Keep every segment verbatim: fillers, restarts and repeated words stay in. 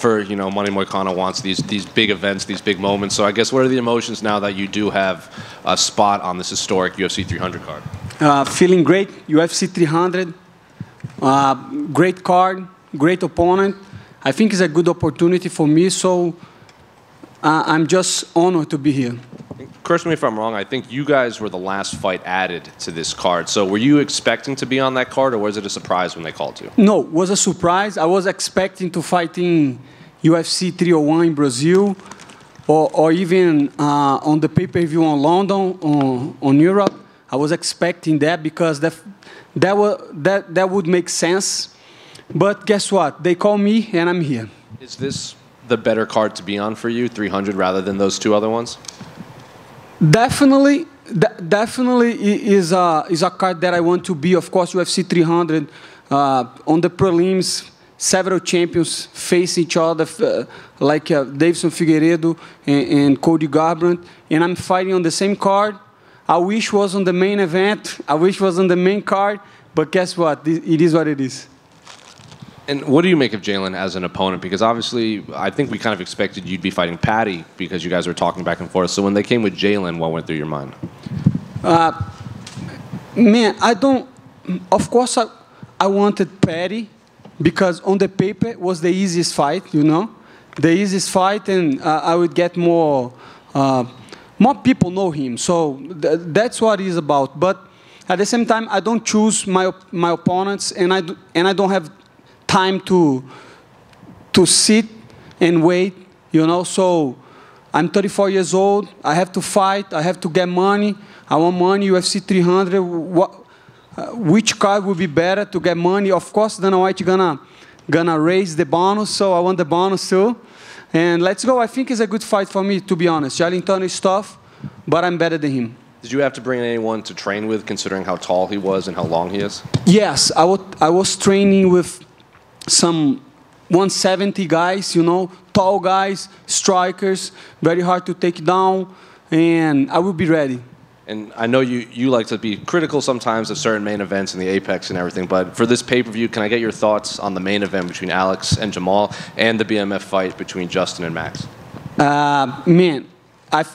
For, you know, Money Moicano wants these these big events, these big moments. So I guess what are the emotions now that you do have a spot on this historic U F C three hundred card? Uh, feeling great. U F C three hundred, uh, great card, great opponent. I think it's a good opportunity for me, so uh, I'm just honored to be here. Correct me if I'm wrong, I think you guys were the last fight added to this card. So were you expecting to be on that card, or was it a surprise when they called you? No, it was a surprise. I was expecting to fight in U F C three oh one in Brazil, or, or even uh, on the pay-per-view on London, on, on Europe. I was expecting that because that, that, were, that, that would make sense. But guess what? They called me, and I'm here. Is this the better card to be on for you, three hundred, rather than those two other ones? Definitely, definitely is a, is a card that I want to be. Of course, U F C three hundred, uh, on the prelims, several champions face each other, uh, like uh, Davison Figueiredo and, and Cody Garbrandt, and I'm fighting on the same card. I wish was on the main event, I wish was on the main card, but guess what? It is what it is. And what do you make of Jalen as an opponent? Because obviously, I think we kind of expected you'd be fighting Patty because you guys were talking back and forth. So when they came with Jalen, what went through your mind? Uh, man, I don't... Of course, I, I wanted Patty because on the paper, it was the easiest fight, you know? The easiest fight, and uh, I would get more... Uh, more people know him, so th that's what it's about. But at the same time, I don't choose my, my opponents, and I, do, and I don't have... time to to sit and wait, you know. So I'm thirty-four years old. I have to fight. I have to get money. I want money. U F C three hundred. What, uh, which card would be better to get money? Of course, Dana White gonna gonna raise the bonus. So I want the bonus too. And let's go. I think it's a good fight for me, to be honest. Jailton is tough, but I'm better than him. Did you have to bring anyone to train with, considering how tall he was and how long he is? Yes, I was. I was training with some one seventy guys, you know, tall guys, strikers, very hard to take down, and I will be ready. And I know you, you like to be critical sometimes of certain main events and the apex and everything, but for this pay-per-view, can I get your thoughts on the main event between Alex and Jamal and the B M F fight between Justin and Max? Uh, man, I've,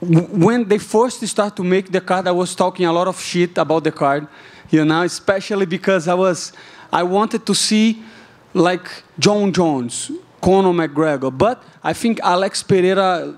when they first started to make the card, I was talking a lot of shit about the card, you know, especially because I was... I wanted to see, like, Jon Jones, Conor McGregor. But I think Alex Pereira,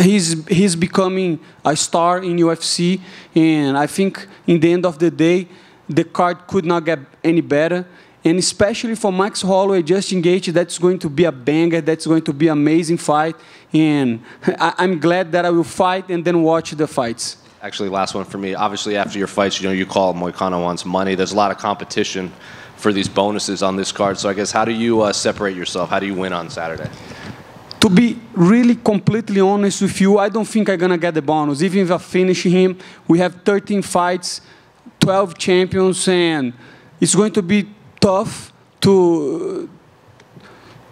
he's, he's becoming a star in U F C. And I think, in the end of the day, the card could not get any better. And especially for Max Holloway, Justin Gaethje, that's going to be a banger. That's going to be an amazing fight. And I, I'm glad that I will fight and then watch the fights. Actually, last one for me. Obviously, after your fights, you know, you call Moicano wants money. There's a lot of competition for these bonuses on this card. So I guess, how do you uh, separate yourself? How do you win on Saturday? To be really completely honest with you, I don't think I'm going to get the bonus. Even if I finish him, we have thirteen fights, twelve champions, and it's going to be tough to...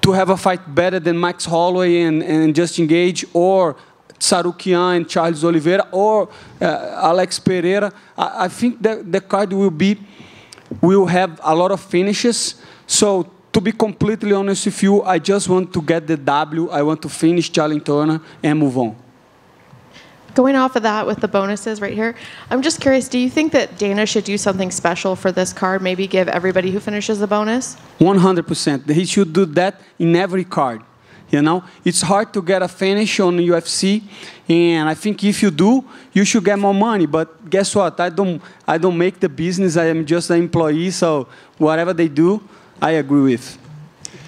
to have a fight better than Max Holloway and, and Justin Gaethje, or Tsarukyan and Charles Oliveira, or uh, Alex Pereira. I, I think that the card will be, will have a lot of finishes. So to be completely honest with you, I just want to get the W. I want to finish Jailton and move on. Going off of that with the bonuses right here, I'm just curious, do you think that Dana should do something special for this card, maybe give everybody who finishes a bonus? one hundred percent. He should do that in every card. You know, it's hard to get a finish on U F C, and I think if you do, you should get more money. But guess what? I don't, I don't make the business. I am just an employee, so whatever they do, I agree with.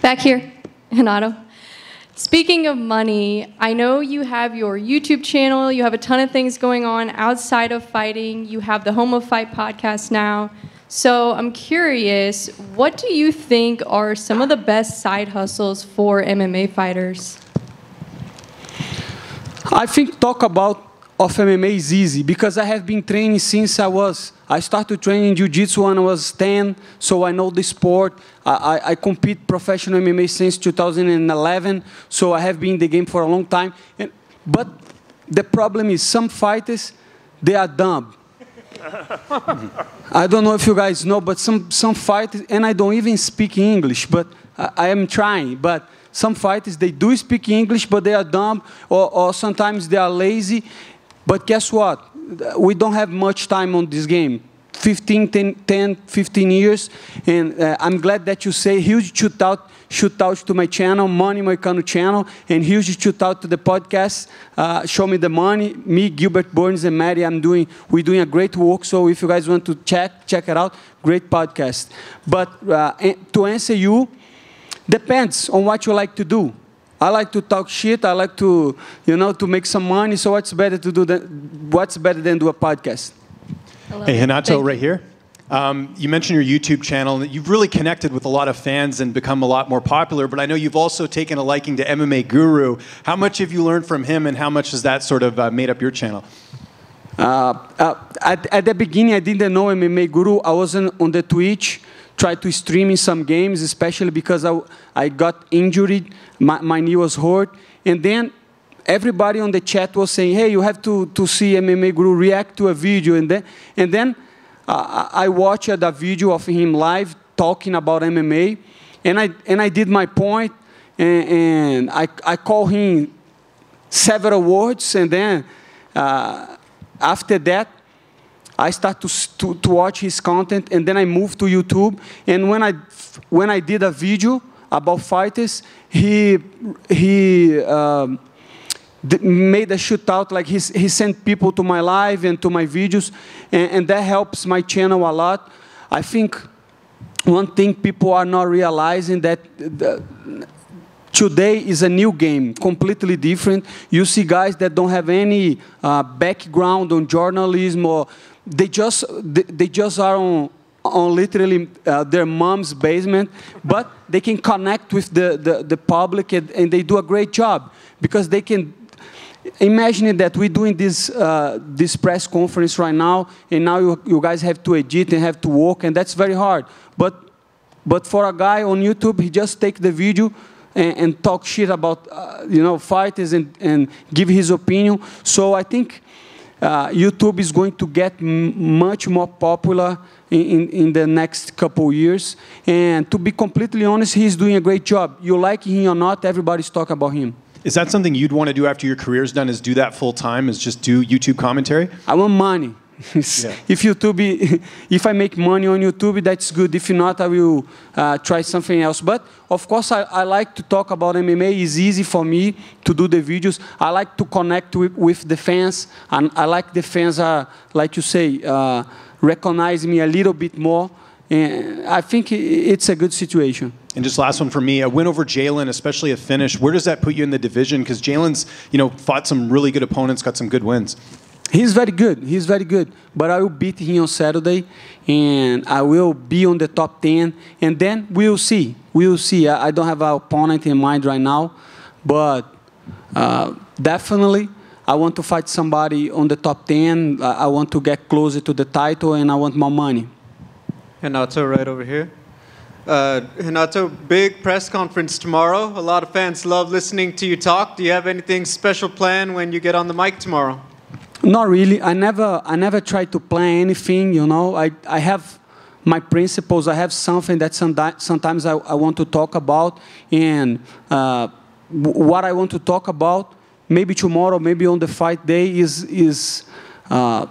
Back here, Renato. Speaking of money, I know you have your YouTube channel. You have a ton of things going on outside of fighting. You have the Home of Fight podcast now. So I'm curious, what do you think are some of the best side hustles for M M A fighters? I think talk about of M M A is easy because I have been training since I was, I started training jiu-jitsu when I was ten, so I know the sport. I, I, I compete professional M M A since two thousand eleven, so I have been in the game for a long time. And, but the problem is some fighters, they are dumb. I don't know if you guys know, but some, some fighters, and I don't even speak English, but I, I am trying, but some fighters, they do speak English, but they are dumb, or, or sometimes they are lazy. But guess what? We don't have much time on this game. fifteen, ten, ten, fifteen years, and uh, I'm glad that you say huge shootout, shootout to my channel, Money Moicano channel, and huge shootout to the podcast, uh, Show Me the Money. Me, Gilbert Burns, and Maddie, I'm doing, we're doing a great work, so if you guys want to check, check it out, great podcast. But uh, to answer you, depends on what you like to do. I like to talk shit, I like to, you know, to make some money, so what's better to do than, what's better than do a podcast? Hey, Renato, right here. Um, you mentioned your YouTube channel, and you've really connected with a lot of fans and become a lot more popular, but I know you've also taken a liking to M M A Guru. How much have you learned from him, and how much has that sort of uh, made up your channel? Uh, uh, at, at the beginning, I didn't know M M A Guru. I wasn't on the Twitch, tried to stream in some games, especially because I, I got injured, my, my knee was hurt, and then everybody on the chat was saying, hey, you have to, to see M M A Guru react to a video. And then, and then uh, I watched a video of him live talking about M M A. And I, and I did my point, and, and I, I called him several words. And then uh, after that, I started to, to, to watch his content. And then I moved to YouTube. And when I, when I did a video about fighters, he... he um, made a shootout, like he, he sent people to my live and to my videos, and, and that helps my channel a lot. I think one thing people are not realizing that the, today is a new game, completely different. You see guys that don't have any uh, background on journalism, or they just, they, they just are on, on literally uh, their mom's basement, but they can connect with the, the, the public, and, and they do a great job, because they can... Imagine that we're doing this, uh, this press conference right now, and now you, you guys have to edit and have to work, and that's very hard. But, but for a guy on YouTube, he just takes the video and, and talk shit about uh, you know, fighters, and, and give his opinion. So I think uh, YouTube is going to get m much more popular in, in the next couple years. And to be completely honest, he's doing a great job. You like him or not, everybody's talking about him. Is that something you'd want to do after your career's done, is do that full-time, is just do YouTube commentary? I want money. Yeah. If YouTube, if I make money on YouTube, that's good. If not, I will uh, try something else. But, of course, I, I like to talk about M M A. It's easy for me to do the videos. I like to connect with, with the fans. And I like the fans, are, like you say, uh, recognize me a little bit more. And I think it's a good situation. And just last one for me, a win over Jalen, especially a finish. Where does that put you in the division? Because Jalen's, you know, fought some really good opponents, got some good wins. He's very good. He's very good. But I will beat him on Saturday, and I will be on the top ten. And then we'll see. We'll see. I, I don't have an opponent in mind right now. But uh, definitely, I want to fight somebody on the top ten. I, I want to get closer to the title, and I want more money. Renato right over here. Uh, Renato, big press conference tomorrow. A lot of fans love listening to you talk. Do you have anything special planned when you get on the mic tomorrow? Not really. I never, I never try to plan anything, you know. I, I have my principles. I have something that sometimes I, I want to talk about. And uh, what I want to talk about, maybe tomorrow, maybe on the fight day, is... is uh,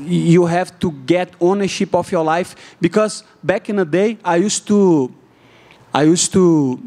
you have to get ownership of your life, because back in the day I used to, I used to,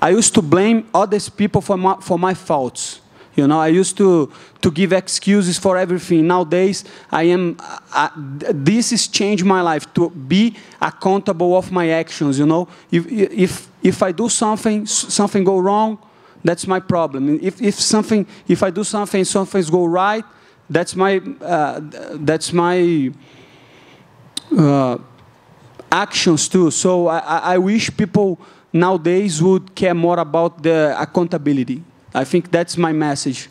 I used to blame other people for my, for my faults. You know, I used to to give excuses for everything. Nowadays, I am. I, this has changed my life to be accountable of my actions. You know, if if if I do something, something go wrong, that's my problem. If if something, if I do something, something's go right. That's my, uh, that's my uh, actions too. So I, I wish people nowadays would care more about the accountability. I think that's my message.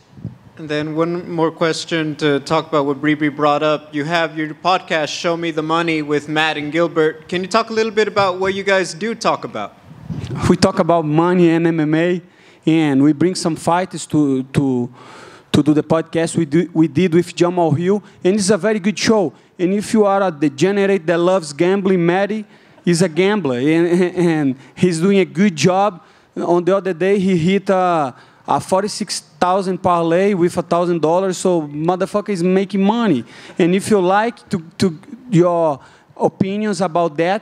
And then one more question to talk about what Bribi brought up. You have your podcast, Show Me the Money, with Matt and Gilbert. Can you talk a little bit about what you guys do talk about? We talk about money and M M A, and we bring some fighters to... to to do the podcast we, do, we did with Jamal Hill, and it's a very good show. And if you are a degenerate that loves gambling, Maddie, is a gambler, and, and he's doing a good job. On the other day, he hit a, a forty-six thousand parlay with a thousand dollars, so motherfucker is making money. And if you like to, to your opinions about that,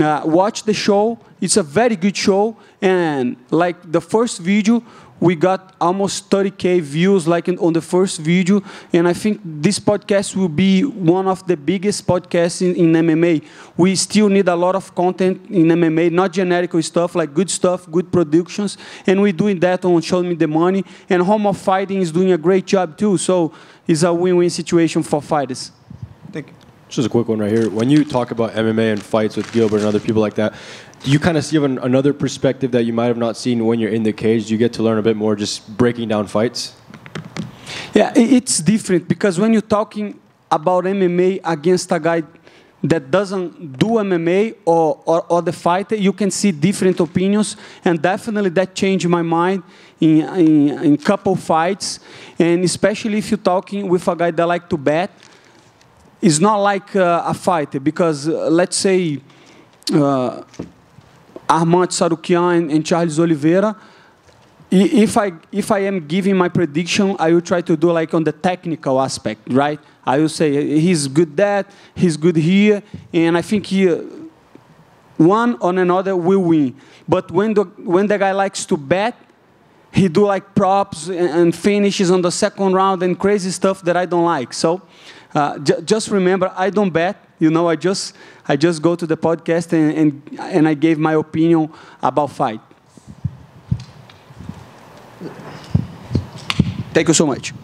uh, watch the show. It's a very good show, and like the first video, we got almost thirty K views like in, on the first video, and I think this podcast will be one of the biggest podcasts in, in M M A. We still need a lot of content in M M A, not generic stuff, like good stuff, good productions, and we're doing that on Show Me the Money, and Home of Fighting is doing a great job too, so it's a win-win situation for fighters. Thank you. Just a quick one right here. When you talk about M M A and fights with Gilbert and other people like that, do you kind of see an, another perspective that you might have not seen when you're in the cage? Do you get to learn a bit more just breaking down fights? Yeah, it's different because when you're talking about M M A against a guy that doesn't do M M A or, or, or the fighter, you can see different opinions, and definitely that changed my mind in a in, in couple fights, and especially if you're talking with a guy that likes to bet. It's not like uh, a fighter, because uh, let's say uh, Arman Tsarukyan and Charles Oliveira, if I, if I am giving my prediction, I will try to do like on the technical aspect, right? I will say he's good that, he's good here, and I think he, one or another will win. But when the, when the guy likes to bet, he do like props and, and finishes on the second round and crazy stuff that I don't like. So Uh, j just remember, I don't bet. You know, I just I just go to the podcast and and, and I gave my opinion about fight. Thank you so much.